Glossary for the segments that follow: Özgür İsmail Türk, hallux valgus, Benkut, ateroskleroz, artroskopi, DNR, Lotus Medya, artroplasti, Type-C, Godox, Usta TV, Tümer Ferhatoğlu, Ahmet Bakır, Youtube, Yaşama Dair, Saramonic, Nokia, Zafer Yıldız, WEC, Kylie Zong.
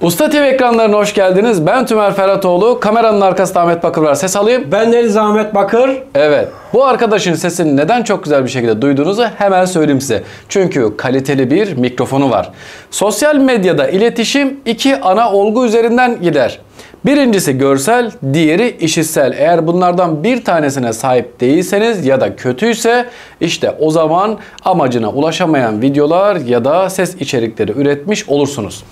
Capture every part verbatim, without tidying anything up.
Usta T V ekranlarına hoş geldiniz. Ben Tümer Ferhatoğlu. Kameranın arkasında Ahmet Bakır var. Ses alayım. Ben Deniz Ahmet Bakır. Evet. Bu arkadaşın sesini neden çok güzel bir şekilde duyduğunuzu hemen söyleyeyim size. Çünkü kaliteli bir mikrofonu var. Sosyal medyada iletişim iki ana olgu üzerinden gider. Birincisi görsel, diğeri işitsel. Eğer bunlardan bir tanesine sahip değilseniz ya da kötüyse işte o zaman amacına ulaşamayan videolar ya da ses içerikleri üretmiş olursunuz.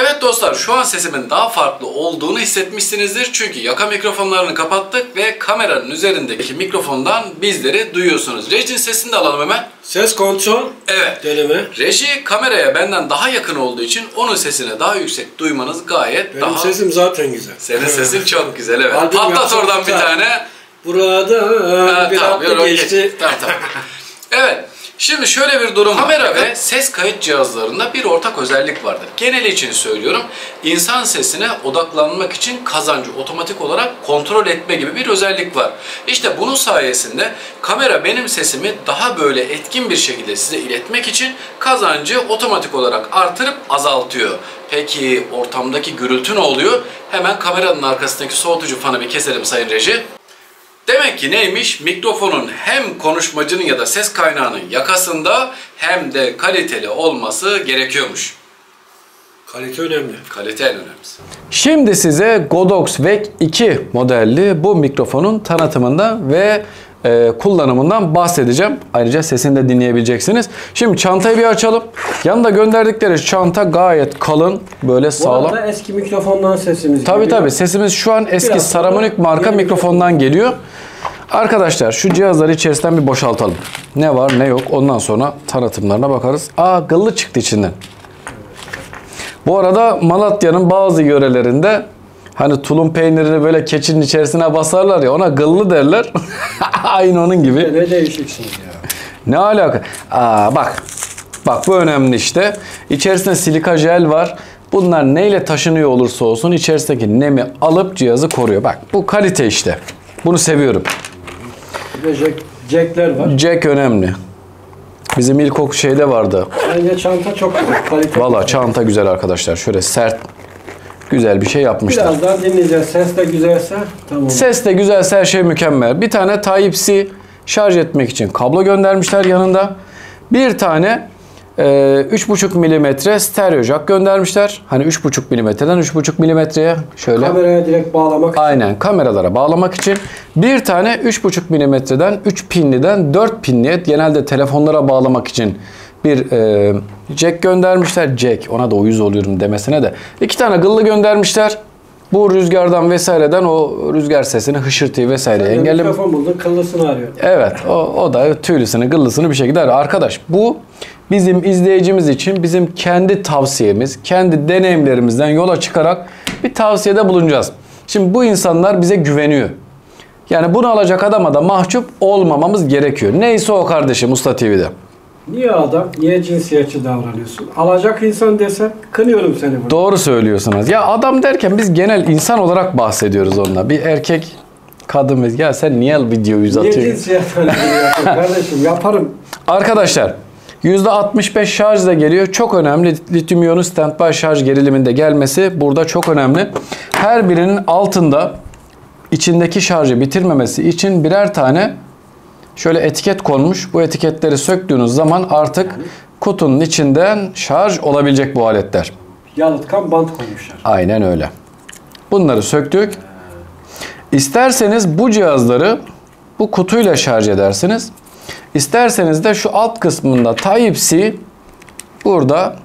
Evet dostlar, şu an sesimin daha farklı olduğunu hissetmişsinizdir. Çünkü yaka mikrofonlarını kapattık ve kameranın üzerindeki mikrofondan bizleri duyuyorsunuz. Rejinin sesini de alalım hemen. Ses kontrol. Evet. Deneme. Reji kameraya benden daha yakın olduğu için onun sesine daha yüksek duymanız gayet Benim daha... Benim sesim zaten güzel. Senin sesin çok güzel, evet. Patlat oradan bir tane. Burada ha, bir tamam, hafta geçti. Tamam, tamam. Evet. Şimdi şöyle bir durum var. Kamera ve ses kayıt cihazlarında bir ortak özellik vardır. Geneli için söylüyorum. İnsan sesine odaklanmak için kazancı otomatik olarak kontrol etme gibi bir özellik var. İşte bunun sayesinde kamera benim sesimi daha böyle etkin bir şekilde size iletmek için kazancı otomatik olarak artırıp azaltıyor. Peki ortamdaki gürültü ne oluyor? Hemen kameranın arkasındaki soğutucu fanı bir keselim sayın reji. Demek ki neymiş? Mikrofonun hem konuşmacının ya da ses kaynağının yakasında hem de kaliteli olması gerekiyormuş. Kalite önemli. Kalite en önemlisi. Şimdi size Godox WEC iki modelli bu mikrofonun tanıtımından ve e, kullanımından bahsedeceğim. Ayrıca sesini de dinleyebileceksiniz. Şimdi çantayı bir açalım. Yanında gönderdikleri çanta gayet kalın, böyle sağlam. Bu arada eski mikrofondan sesimiz tabii, geliyor. Tabii tabii. Sesimiz şu an eski Biraz Saramonic marka mikrofondan geliyor. Arkadaşlar şu cihazları içerisinden bir boşaltalım. Ne var ne yok, ondan sonra tanıtımlarına bakarız. Aa, gıllı çıktı içinden. Bu arada Malatya'nın bazı yörelerinde hani tulum peynirini böyle keçinin içerisine basarlar ya, ona gıllı derler. Aynı onun gibi. Ne değişiksin ya. Ne alaka? Aa, bak. Bak bu önemli işte. İçerisinde silika jel var. Bunlar neyle taşınıyor olursa olsun içerisindeki nemi alıp cihazı koruyor. Bak bu kalite işte. Bunu seviyorum. Bir de jack, jackler var. Jack önemli. Bizim ilkokul şeyde vardı. Bence çanta çok kaliteli. Valla çanta güzel arkadaşlar. Şöyle sert, güzel bir şey yapmışlar. Biraz daha dinleyeceğiz. Ses de güzelse tamam. Ses de güzelse her şey mükemmel. Bir tane Type-C şarj etmek için kablo göndermişler yanında. Bir tane e, üç buçuk milimetre stereo jack göndermişler. Hani üç buçuk milimetreden üç buçuk milimetreye şöyle. Kameraya direkt bağlamak için. Aynen, kameralara bağlamak için. Bir tane üç buçuk milimetreden üç pinliden dört pinliye genelde telefonlara bağlamak için bir e, jack göndermişler. Jack, ona da uyuz oluyorum demesine de. İki tane gıllı göndermişler. Bu rüzgardan vesaireden o rüzgar sesini, hışırtıyı vesaireyi engellemek. Mikrofon buldun, kıllısını arıyor. Evet, o, o da tüylüsünü, gıllısını bir şekilde arıyor. Arkadaş bu bizim izleyicimiz için bizim kendi tavsiyemiz, kendi deneyimlerimizden yola çıkarak bir tavsiyede bulunacağız. Şimdi bu insanlar bize güveniyor. Yani bunu alacak adama da mahcup olmamamız gerekiyor. Neyse o kardeşim Usta T V'de. Niye adam? Niye cinsiyetçi davranıyorsun? Alacak insan dese kınıyorum seni burada. Doğru söylüyorsunuz. Ya adam derken biz genel insan olarak bahsediyoruz onunla. Bir erkek, kadın biz. Ya sen niye videoyu uzatıyorsun? Niye cinsiyetçi davranıyorsun kardeşim? Yaparım. Arkadaşlar yüzde altmış beş şarjla geliyor. Çok önemli. Lityum iyonu standby şarj geriliminde gelmesi burada çok önemli. Her birinin altında içindeki şarjı bitirmemesi için birer tane şöyle etiket konmuş. Bu etiketleri söktüğünüz zaman artık kutunun içinden şarj olabilecek bu aletler. Yalıtkan bant koymuşlar. Aynen öyle. Bunları söktük. İsterseniz bu cihazları bu kutuyla şarj edersiniz. İsterseniz de şu alt kısmında Type-C, burada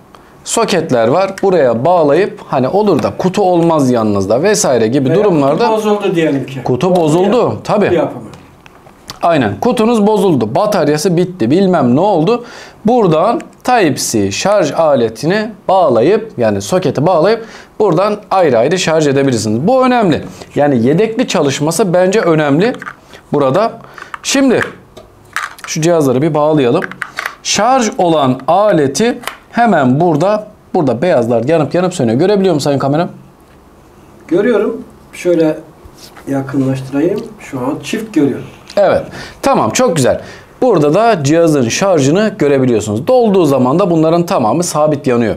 soketler var. Buraya bağlayıp hani olur da kutu olmaz yanınızda vesaire gibi veya durumlarda. Kutu bozuldu diyelim ki. Kutu bozuldu. Tabii. Yapımı. Aynen. Kutunuz bozuldu. Bataryası bitti. Bilmem ne oldu. Buradan Type-C şarj aletini bağlayıp, yani soketi bağlayıp buradan ayrı ayrı şarj edebilirsiniz. Bu önemli. Yani yedekli çalışması bence önemli burada. Şimdi şu cihazları bir bağlayalım. Şarj olan aleti hemen burada. Burada beyazlar yanıp yanıp sönüyor. Görebiliyor musun sayın kameram? Görüyorum. Şöyle yakınlaştırayım. Şu an çift görüyorum. Evet. Tamam. Çok güzel. Burada da cihazın şarjını görebiliyorsunuz. Dolduğu zaman da bunların tamamı sabit yanıyor.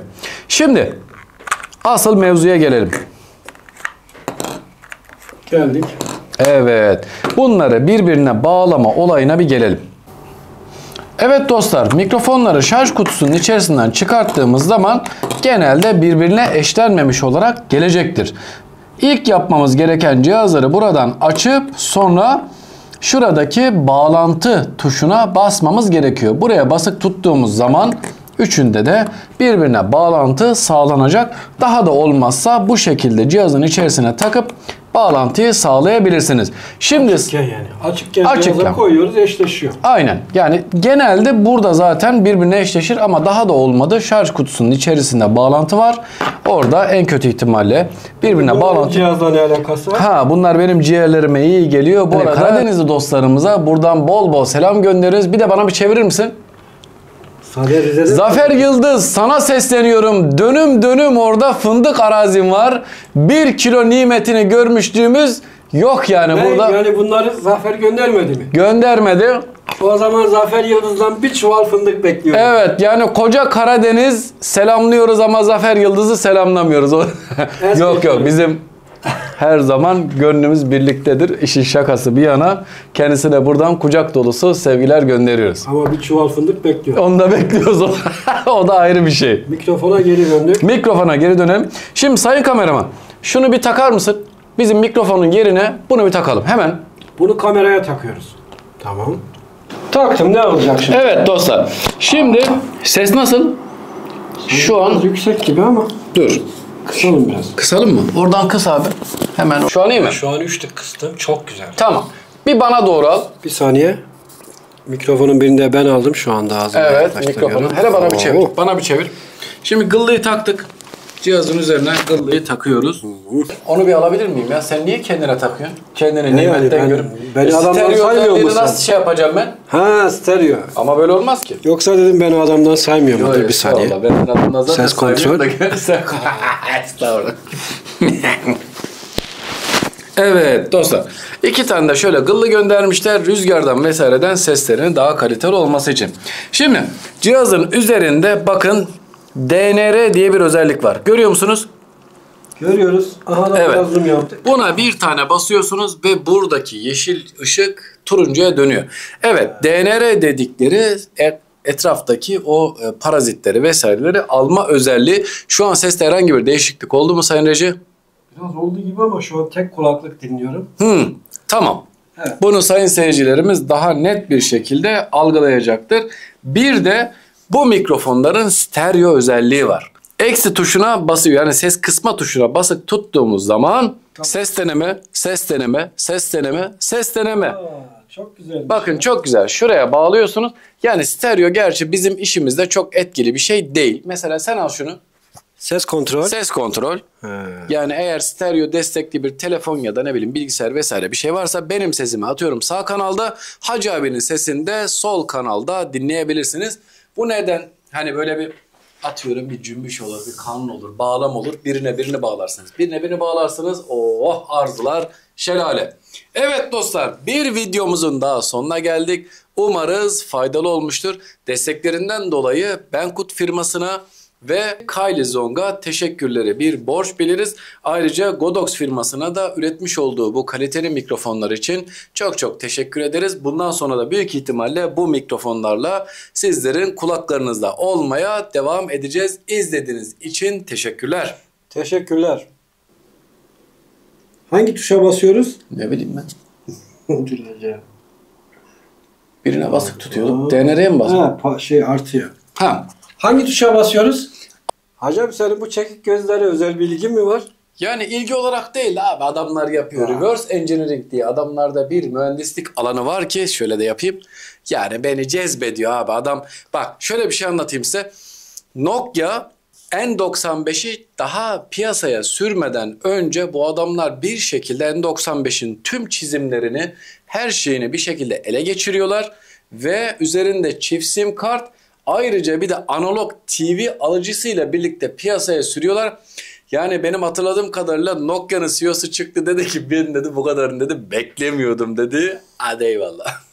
Şimdi Asıl mevzuya gelelim. Geldik. Evet. Bunları birbirine bağlama olayına bir gelelim. Evet dostlar, mikrofonları şarj kutusunun içerisinden çıkarttığımız zaman genelde birbirine eşlenmemiş olarak gelecektir. İlk yapmamız gereken cihazları buradan açıp sonra şuradaki bağlantı tuşuna basmamız gerekiyor. Buraya basık tuttuğumuz zaman üçünde de birbirine bağlantı sağlanacak. Daha da olmazsa bu şekilde cihazın içerisine takıp bağlantıyı sağlayabilirsiniz. Şimdi açıkken yani açıkken, açıkken cihaza koyuyoruz, eşleşiyor. Aynen. Yani genelde burada zaten birbirine eşleşir ama daha da olmadı. Şarj kutusunun içerisinde bağlantı var. Orada en kötü ihtimalle birbirine bunun bağlantı. Cihazla ne alakası var? Ha, bunlar benim ciğerlerime iyi geliyor. Bu yani arada Karadenizli dostlarımıza buradan bol bol selam göndeririz. Bir de bana bir çevirir misin? Zafer Yıldız, sana sesleniyorum. Dönüm dönüm orada fındık arazim var. Bir kilo nimetini görmüştüğümüz yok yani ben burada. Yani bunları Zafer göndermedi mi? Göndermedi. O zaman Zafer Yıldız'dan bir çuval fındık bekliyoruz. Evet yani koca Karadeniz selamlıyoruz ama Zafer Yıldız'ı selamlamıyoruz. Yok yok, bizim her zaman gönlümüz birliktedir. İşin şakası bir yana, kendisine buradan kucak dolusu sevgiler gönderiyoruz. Ama bir çuval fındık bekliyor. Onu da bekliyoruz. O da ayrı bir şey. Mikrofona geri döndük. Mikrofona geri dönelim. Şimdi sayın kameraman, şunu bir takar mısın? Bizim mikrofonun yerine bunu bir takalım. Hemen. Bunu kameraya takıyoruz. Tamam. Taktım, ne olacak şimdi? Evet dostlar. Şimdi ses nasıl? Şimdi şu an yüksek gibi ama. Dur. Kısalım biraz. Kısalım mı? Oradan kıs abi. Hemen. Şu an iyi mi? Şu an üçte kıstım. Çok güzel. Tamam. Bir bana doğru al. Bir saniye. Mikrofonun birini de ben aldım şu anda ağzımda. Evet, mikrofonu. Hele bana bir çevir. Bana bir çevir. Şimdi gıllıyı taktık. Cihazın üzerine gıllıyı takıyoruz. Onu bir alabilir miyim ya? Sen niye kendine takıyorsun? Kendini nimetten görüp. Beni adamdan saymıyor musun? Nasıl şey yapacağım ben? Ha, stereo. Ama böyle olmaz ki. Yoksa dedim beni adamdan saymıyor mudur? Bir saniye. Ses kontrol. Evet dostlar. İki tane de şöyle gıllı göndermişler. Rüzgardan vesaireden seslerini daha kaliteli olması için. Şimdi cihazın üzerinde bakın. D N R diye bir özellik var. Görüyor musunuz? Görüyoruz. Aha, evet. Biraz zoom yaptık. Buna bir tane basıyorsunuz ve buradaki yeşil ışık turuncuya dönüyor. Evet, D N R dedikleri etraftaki o parazitleri vesaireleri alma özelliği. Şu an seste herhangi bir değişiklik oldu mu Sayın Reji? Biraz oldu gibi ama şu an tek kulaklık dinliyorum. Hmm, tamam. Evet. Bunu sayın seyircilerimiz daha net bir şekilde algılayacaktır. Bir de bu mikrofonların stereo özelliği var. Eksi tuşuna basıyor. Yani ses kısma tuşuna basık tuttuğumuz zaman tamam. Ses deneme, ses deneme, ses deneme, ses deneme. Aa, çok güzel. Bakın şey. Çok güzel. Şuraya bağlıyorsunuz. Yani stereo gerçi bizim işimizde çok etkili bir şey değil. Mesela sen al şunu. Ses kontrol. Ses kontrol. He. Yani eğer stereo destekli bir telefon ya da ne bileyim bilgisayar vesaire bir şey varsa benim sesimi atıyorum sağ kanalda. Hacı abinin sesini de sol kanalda dinleyebilirsiniz. Bu neden hani böyle bir atıyorum bir cümbüş olur, bir kanun olur, bağlam olur. Birine birini bağlarsınız. Birine birini bağlarsınız. Oh, arzular şelale. Evet dostlar, bir videomuzun daha sonuna geldik. Umarız faydalı olmuştur. Desteklerinden dolayı Benkut firmasına ve Kylie Zong'a teşekkürleri bir borç biliriz. Ayrıca Godox firmasına da üretmiş olduğu bu kaliteli mikrofonlar için çok çok teşekkür ederiz. Bundan sonra da büyük ihtimalle bu mikrofonlarla sizlerin kulaklarınızda olmaya devam edeceğiz. İzlediğiniz için teşekkürler. Teşekkürler. Hangi tuşa basıyoruz? Ne bileyim ben. Birine basık tutuyorduk. D N R'ye mi basıyorduk? Ha, şey artıyor. Ha. Hangi tuşa basıyoruz? Hacım, senin bu çekik gözlere özel bilgin mi var? Yani ilgi olarak değil abi, adamlar yapıyor. Ha. Reverse engineering diye adamlarda bir mühendislik alanı var ki şöyle de yapayım. Yani beni cezbediyor abi adam. Bak şöyle bir şey anlatayım size. Nokia N doksan beşi daha piyasaya sürmeden önce bu adamlar bir şekilde N doksan beşin tüm çizimlerini, her şeyini bir şekilde ele geçiriyorlar. Ve üzerinde çift sim kart, ayrıca bir de analog T V alıcısıyla birlikte piyasaya sürüyorlar. Yani benim hatırladığım kadarıyla Nokia'nın C E O'su çıktı, dedi ki ben dedi bu kadarını dedi beklemiyordum dedi. Hadi eyvallah.